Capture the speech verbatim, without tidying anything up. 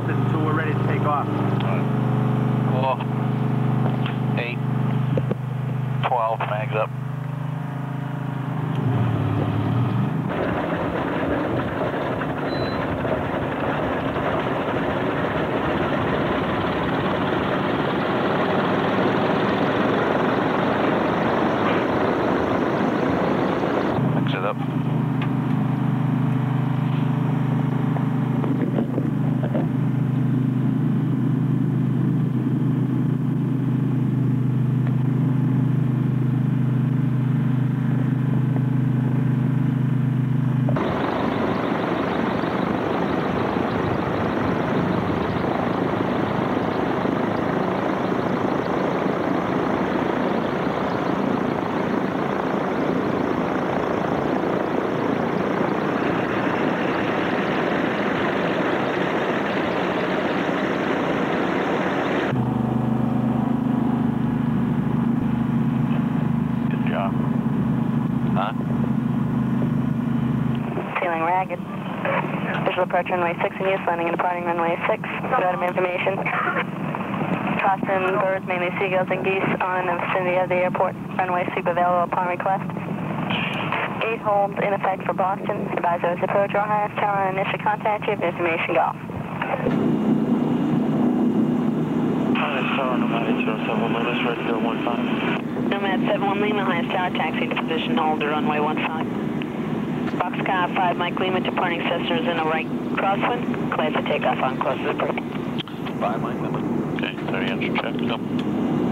belted until we're ready to take off. Four, eight, twelve, mags up. Approach runway six and use landing and departing runway six. Got him information. Tossing birds, mainly seagulls and geese, on the vicinity of the airport. Runway sweep available upon request. Gate hold in effect for Boston. Advisors approach Ohio Tower. Initial contact. You have information. Golf. Nomad seventy-one Lima, Ohio Tower. Taxi to position. Hold to runway one five. Boxcar five, Mike Lima, departing Cessna is in a right crosswind. Clear for takeoff on close to the break. Bye, Mike Lima. Okay, thirty inch check. Go.